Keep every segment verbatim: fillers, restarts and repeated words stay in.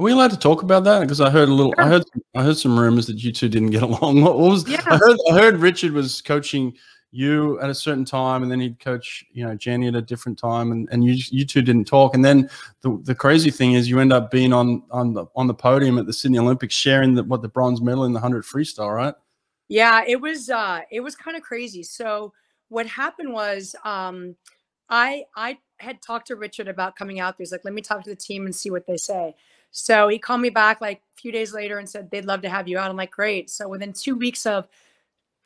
Are we allowed to talk about that? Because I heard a little. Sure. I heard. I heard some rumors that you two didn't get along. What was? Yeah. I heard. I heard Richard was coaching you at a certain time, and then he'd coach, you know, Jenny at a different time, and and you you two didn't talk. And then the the crazy thing is, you end up being on on the on the podium at the Sydney Olympics, sharing the what the bronze medal in the one hundred freestyle, right? Yeah, it was. Uh, it was kind of crazy. So what happened was, um, I I had talked to Richard about coming out there. He's like, let me talk to the team and see what they say. So he called me back like a few days later and said, they'd love to have you out. I'm like, great. So within two weeks of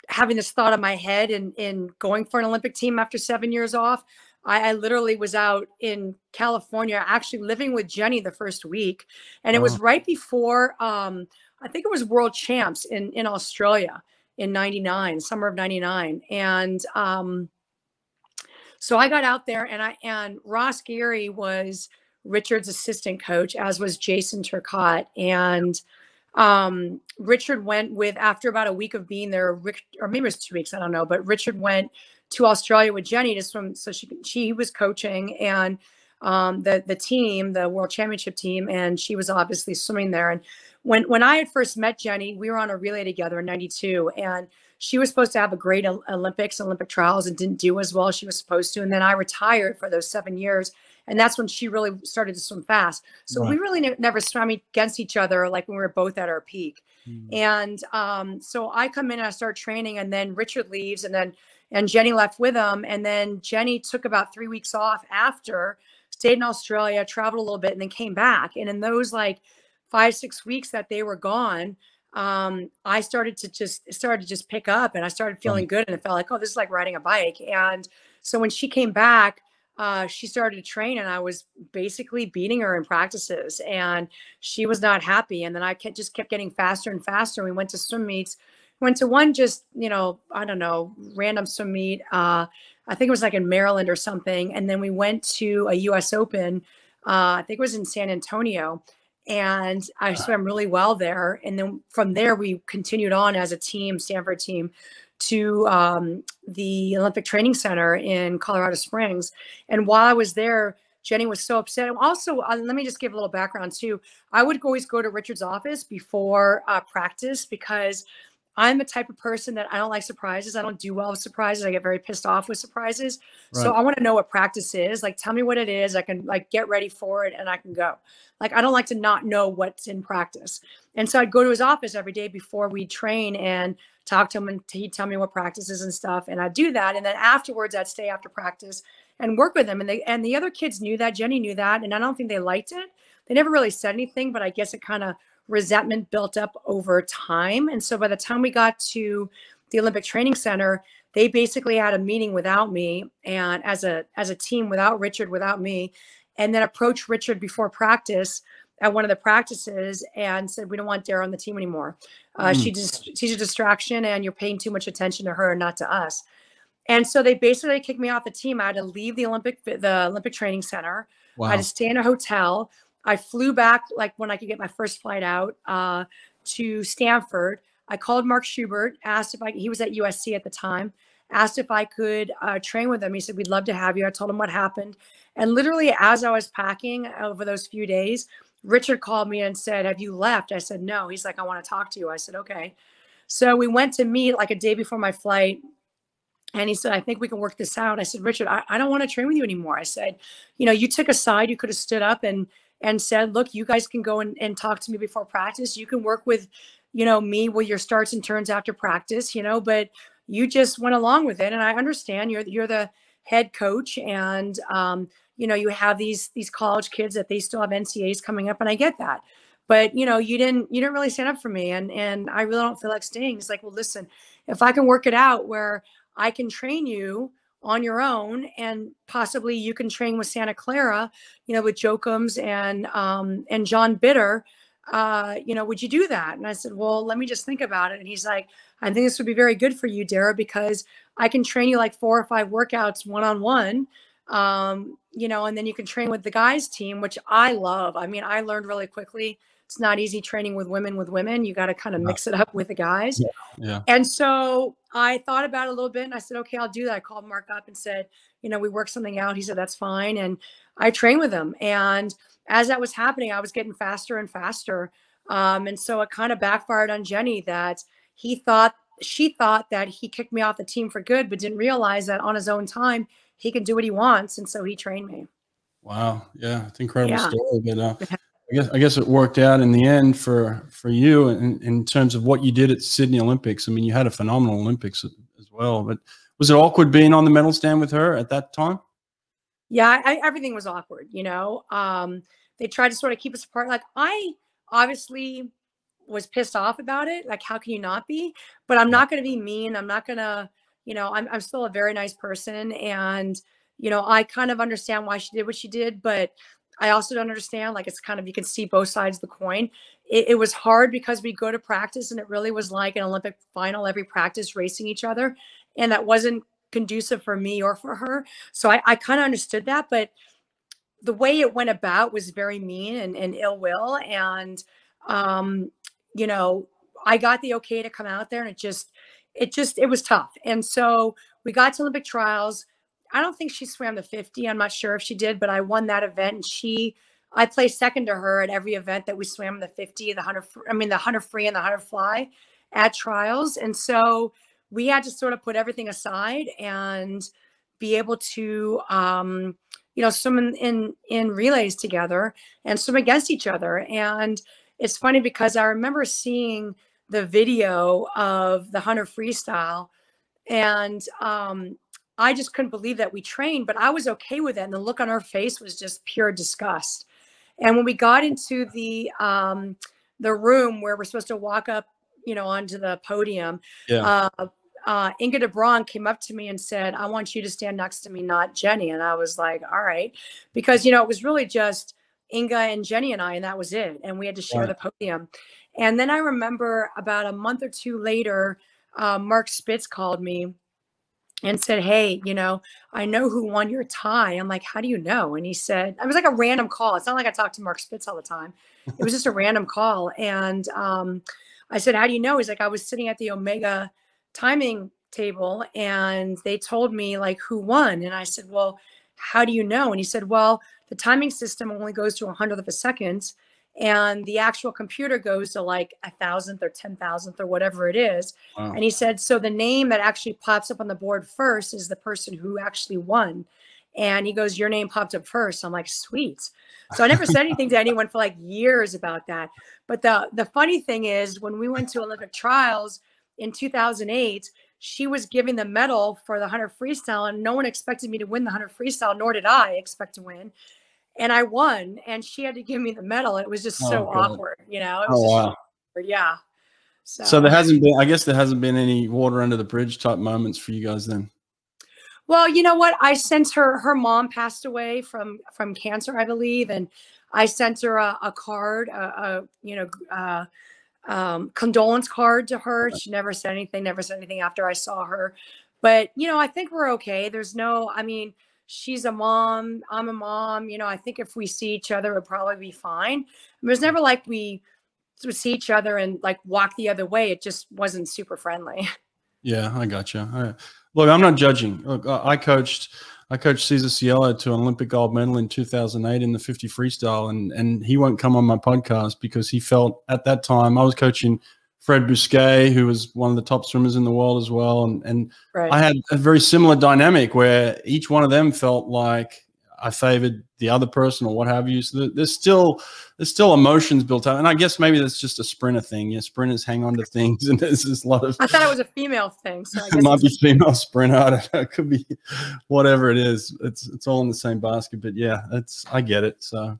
having this thought in my head and, and going for an Olympic team after seven years off, I, I literally was out in California, actually living with Jenny the first week. And it oh. was right before, um, I think it was World Champs in, in Australia in ninety-nine, summer of ninety-nine. And um, so I got out there, and I and Ross Geary was Richard's assistant coach, as was Jason Turcotte. And um, Richard went with, after about a week of being there, Rick, or maybe it was two weeks, I don't know, but Richard went to Australia with Jenny to swim. So she, she was coaching and um, the, the team, the World Championship team, and she was obviously swimming there. And when, when I had first met Jenny, we were on a relay together in ninety-two, and she was supposed to have a great Olympics, Olympic trials, and didn't do as well as she was supposed to. And then I retired for those seven years. And that's when she really started to swim fast. So right. we really ne never swam against each other, like when we were both at our peak. Mm. And um, so I come in and I start training, and then Richard leaves, and then and Jenny left with him. And then Jenny took about three weeks off after, stayed in Australia, traveled a little bit, and then came back. And in those like five, six weeks that they were gone, um, I started to just started to just pick up, and I started feeling right. good. And it felt like, oh, this is like riding a bike. And so when she came back, Uh, she started to train, and I was basically beating her in practices, and she was not happy. And then I kept, just kept getting faster and faster. We went to swim meets, went to one just, you know, I don't know, random swim meet. Uh, I think it was like in Maryland or something. And then we went to a U S Open. Uh, I think it was in San Antonio, and I swam really well there. And then from there, we continued on as a team, Stanford team, to um, the Olympic Training Center in Colorado Springs. And while I was there, Jenny was so upset. And also, uh, let me just give a little background too. I would always go to Richard's office before uh, practice, because I'm the type of person that I don't like surprises. I don't do well with surprises. I get very pissed off with surprises. Right. So I want to know what practice is. Like, tell me what it is. I can like get ready for it, and I can go. Like, I don't like to not know what's in practice. And so I'd go to his office every day before we train and talk to him, and he'd tell me what practices and stuff. And I'd do that. And then afterwards, I'd stay after practice and work with them. And they, and the other kids knew that. Jenny knew that. And I don't think they liked it. They never really said anything, but I guess it kind of resentment built up over time. And so by the time we got to the Olympic Training Center, they basically had a meeting without me, and as a as a team, without Richard, without me, and then approached Richard before practice at one of the practices and said, we don't want Dara on the team anymore. Uh, mm. she just, she's a distraction, and you're paying too much attention to her and not to us. And so they basically kicked me off the team. I had to leave the Olympic the Olympic Training Center. Wow. I had to stay in a hotel. I flew back like when I could get my first flight out uh, to Stanford. I called Mark Schubert, asked if I, he was at U S C at the time, asked if I could uh, train with him. He said, we'd love to have you. I told him what happened. And literally as I was packing over those few days, Richard called me and said, have you left? I said, no. He's like, I want to talk to you. I said, okay. So we went to meet like a day before my flight. And he said, I think we can work this out. I said, Richard, I, I don't want to train with you anymore. I said, you know, you took a side. You could have stood up and and said, look, you guys can go and, and talk to me before practice. You can work with, you know, me with your starts and turns after practice, you know, but you just went along with it. And I understand you're, you're the head coach, and, um, you know, you have these, these college kids that they still have N C A As coming up, and I get that, but you know, you didn't, you didn't really stand up for me. And, and I really don't feel like staying. It's like, well, listen, if I can work it out where I can train you on your own, and possibly you can train with Santa Clara, you know, with Jokums and um, and John Bitter, uh, you know, would you do that? And I said, well, let me just think about it. And he's like, I think this would be very good for you, Dara, because I can train you like four or five workouts one-on-one, um, you know, and then you can train with the guys team, which I love. I mean, I learned really quickly. It's not easy training with women with women. You got to kind of mix it up with the guys. Yeah, yeah. And so I thought about it a little bit, and I said, okay, I'll do that. I called Mark up and said, you know, we worked something out. He said, that's fine. And I trained with him. And as that was happening, I was getting faster and faster. Um, and so it kind of backfired on Jenny that he thought, she thought that he kicked me off the team for good, but didn't realize that on his own time, he can do what he wants. And so he trained me. Wow. Yeah. It's an incredible yeah. story. But uh, I guess, I guess it worked out in the end for, for you in, in terms of what you did at Sydney Olympics. I mean, you had a phenomenal Olympics as well, but was it awkward being on the medal stand with her at that time? Yeah, I, everything was awkward. You know, um, they tried to sort of keep us apart. Like I obviously was pissed off about it. Like, how can you not be? But I'm not going to be mean. I'm not going to, you know, I'm, I'm still a very nice person. And, you know, I kind of understand why she did what she did, but I also don't understand, like, it's kind of, you can see both sides of the coin. It, it was hard because we go to practice and it really was like an Olympic final, every practice racing each other. And that wasn't conducive for me or for her. So I, I kind of understood that, but the way it went about was very mean and, and ill will. And, um, you know, I got the okay to come out there, and it just, it just, it was tough. And so we got to Olympic trials. I don't think she swam the fifty. I'm not sure if she did, but I won that event. And she, I placed second to her at every event that we swam the fifty, the one hundred, I mean, the one hundred free and the one hundred fly at trials. And so we had to sort of put everything aside and be able to, um, you know, swim in, in, in relays together and swim against each other. And it's funny because I remember seeing the video of the one hundred freestyle, and um, I just couldn't believe that we trained, but I was okay with it. And the look on her face was just pure disgust. And when we got into the, um, the room where we're supposed to walk up, you know, onto the podium, yeah. uh, uh, Inga DeBron came up to me and said, I want you to stand next to me, not Jenny. And I was like, all right, because, you know, it was really just Inga and Jenny and I, and that was it. And we had to share yeah. the podium. And then I remember about a month or two later, uh, Mark Spitz called me and said, hey, you know, I know who won your tie. I'm like, how do you know? And he said, it was like a random call. It's not like I talk to Mark Spitz all the time. It was just a random call. And um, I said, how do you know? He's like, I was sitting at the Omega timing table and they told me like who won. And I said, well, how do you know? And he said, well, the timing system only goes to a hundredth of a second, and the actual computer goes to like a thousandth or ten thousandth or whatever it is. Wow. And he said, so the name that actually pops up on the board first is the person who actually won. And he goes, your name popped up first. I'm like, sweet. So I never said anything to anyone for like years about that. But the, the funny thing is, when we went to Olympic trials in two thousand eight, she was giving the medal for the one hundred freestyle, and no one expected me to win the one hundred freestyle, nor did I expect to win. And I won, and she had to give me the medal. It was just oh, so God. awkward, you know? It was oh, just wow. awkward. Yeah. So. so there hasn't been, I guess there hasn't been any water under the bridge type moments for you guys then? Well, you know what? I sent her, her mom passed away from, from cancer, I believe. And I sent her a, a card, a, a you know, uh, um, condolence card to her. She never said anything, never said anything after I saw her. But, you know, I think we're okay. There's no, I mean, she's a mom, I'm a mom, you know, I think if we see each other, it'll probably be fine. I mean, it was never like we would see each other and like walk the other way. It just wasn't super friendly. Yeah, I gotcha. All right. Look, I'm not judging. Look, I coached, I coached Cesar Cielo to an Olympic gold medal in two thousand eight in the fifty freestyle, and, and he won't come on my podcast because he felt at that time I was coaching Fred Bousquet, who was one of the top swimmers in the world as well. And, and right. I had a very similar dynamic where each one of them felt like I favored the other person or what have you. So there's still, there's still emotions built up. And I guess maybe that's just a sprinter thing. Yeah, sprinters hang on to things, and there's this lot of... I thought it was a female thing. So I guess it might be female sprinter. I don't know. It could be whatever it is. It's, it's all in the same basket. But yeah, it's, I get it. So